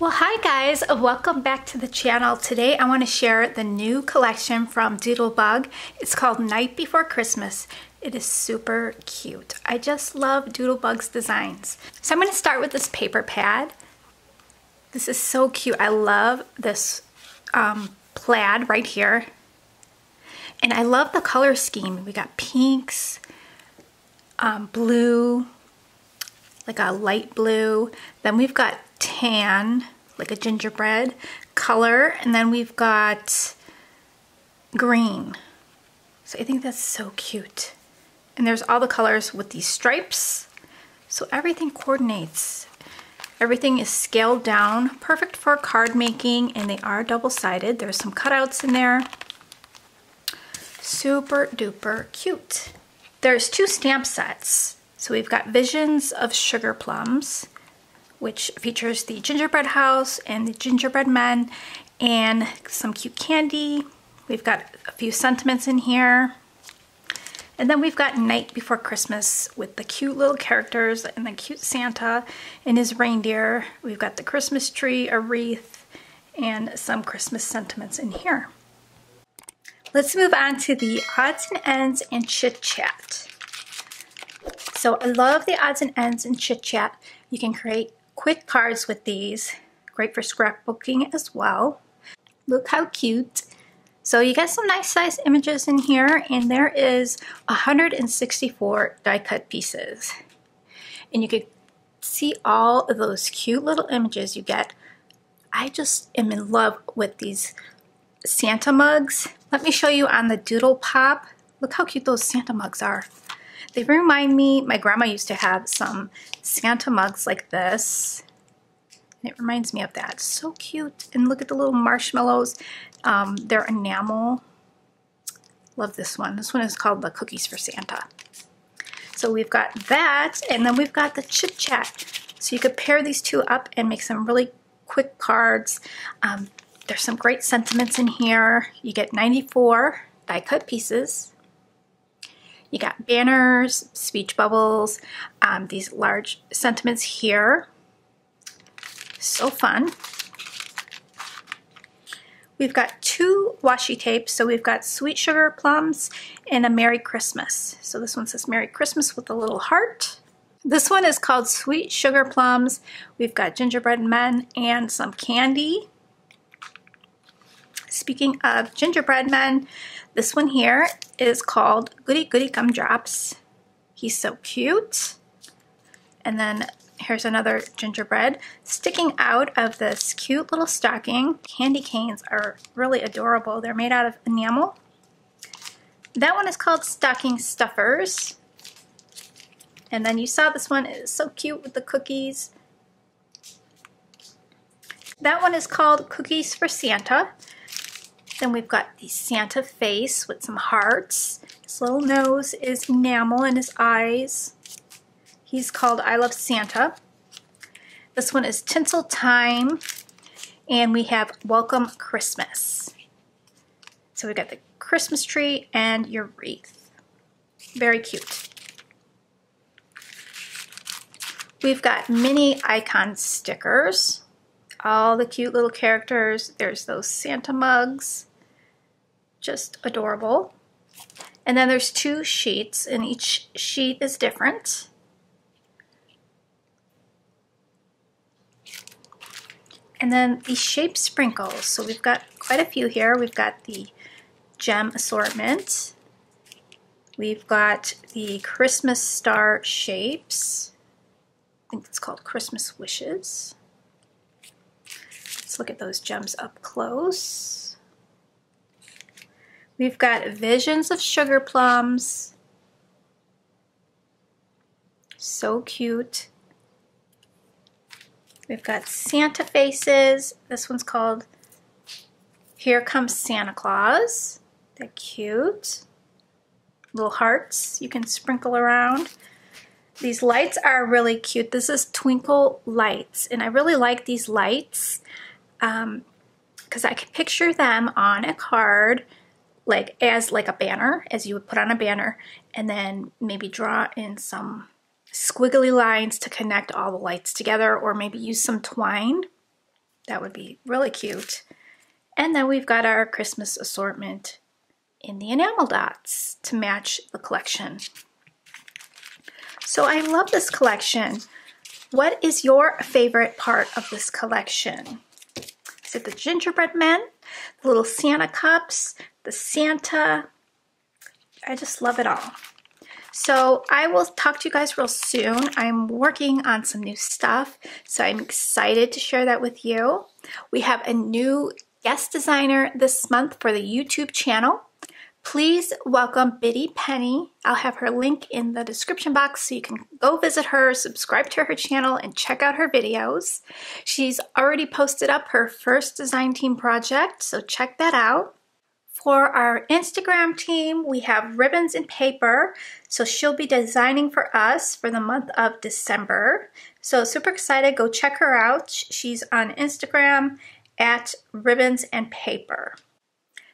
Well, hi guys, welcome back to the channel. Today I want to share the new collection from Doodlebug. It's called Night Before Christmas. It is super cute. I just love Doodlebug's designs. So I'm going to start with this paper pad. This is so cute. I love this plaid right here. And I love the color scheme. We got pinks, blue, like a light blue. Then we've got tan, like a gingerbread color, and then we've got green. So I think that's so cute. And there's all the colors with these stripes. So everything coordinates. Everything is scaled down, perfect for card making, and they are double-sided. There's some cutouts in there. Super duper cute. There's two stamp sets. So we've got Visions of Sugar Plums, which features the gingerbread house and the gingerbread men and some cute candy. We've got a few sentiments in here. And then we've got Night Before Christmas with the cute little characters and the cute Santa and his reindeer. We've got the Christmas tree, a wreath, and some Christmas sentiments in here. Let's move on to the odds and ends and chit chat. So I love the odds and ends and chit chat. You can create quick cards with these. Great for scrapbooking as well. Look how cute. So you get some nice size images in here, and there is 164 die cut pieces. And you could see all of those cute little images you get. I just am in love with these Santa mugs. Let me show you on the Doodle Pop. Look how cute those Santa mugs are. They remind me, my grandma used to have some Santa mugs like this. And it reminds me of that. So cute. And look at the little marshmallows. They're enamel. Love this one. This one is called the Cookies for Santa. So we've got that, and then we've got the chit chat. So you could pair these two up and make some really quick cards. There's some great sentiments in here. You get 94 die cut pieces. You got banners, speech bubbles, these large sentiments here. So fun. We've got two washi tapes. So we've got Sweet Sugar Plums and a Merry Christmas. So this one says Merry Christmas with a little heart. This one is called Sweet Sugar Plums. We've got gingerbread men and some candy. Speaking of gingerbread men, this one here is called Goody Goody Gumdrops. He's so cute. And then here's another gingerbread sticking out of this cute little stocking. Candy canes are really adorable. They're made out of enamel. That one is called Stocking Stuffers. And then you saw this one. It's so cute with the cookies. That one is called Cookies for Santa. Then we've got the Santa face with some hearts. His little nose is enamel in his eyes. He's called I Love Santa. This one is Tinsel Time. And we have Welcome Christmas. So we've got the Christmas tree and your wreath. Very cute. We've got mini icon stickers. All the cute little characters. There's those Santa mugs. Just adorable. And then there's two sheets, and each sheet is different. And then the shape sprinkles. So we've got quite a few here. We've got the gem assortment. We've got the Christmas star shapes. I think it's called Christmas wishes. Let's look at those gems up close. We've got Visions of Sugar Plums. So cute. We've got Santa faces. This one's called Here Comes Santa Claus. They're cute. Little hearts you can sprinkle around. These lights are really cute. This is Twinkle Lights, and I really like these lights because I can picture them on a card. Like as like a banner, as you would put on a banner, and then maybe draw in some squiggly lines to connect all the lights together, or maybe use some twine. That would be really cute. And then we've got our Christmas assortment in the enamel dots to match the collection. So I love this collection. What is your favorite part of this collection? Is it the gingerbread men, the little Santa cups, the Santa? I just love it all. So I will talk to you guys real soon. I'm working on some new stuff, so I'm excited to share that with you. We have a new guest designer this month for the YouTube channel. Please welcome Bitty Penny. I'll have her link in the description box so you can go visit her, subscribe to her channel, and check out her videos. She's already posted up her first design team project, so check that out. For our Instagram team, we have Ribbons and Paper, so she'll be designing for us for the month of December. So super excited, go check her out. She's on Instagram at Ribbons and Paper.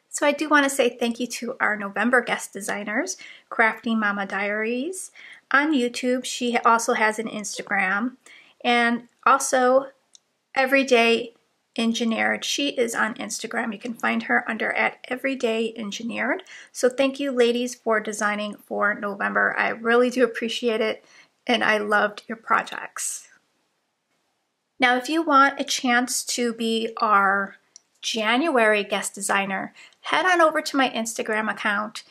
So I do want to say thank you to our November guest designers, Crafty Mama Diaries. On YouTube, she also has an Instagram, and also Everyday Engineered. She is on Instagram. You can find her under at Everyday Engineered. So thank you, ladies, for designing for November. I really do appreciate it, and I loved your projects. Now, if you want a chance to be our January guest designer, head on over to my Instagram account.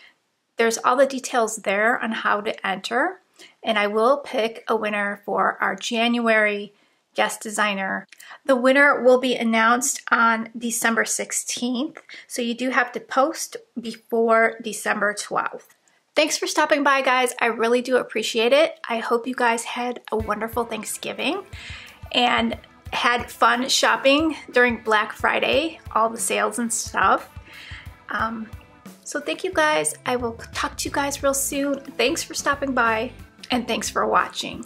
There's all the details there on how to enter, and I will pick a winner for our January guest designer. The winner will be announced on December 16th, so you do have to post before December 12th. Thanks for stopping by, guys. I really do appreciate it. I hope you guys had a wonderful Thanksgiving and had fun shopping during Black Friday, all the sales and stuff. So thank you guys. I will talk to you guys real soon. Thanks for stopping by, and thanks for watching.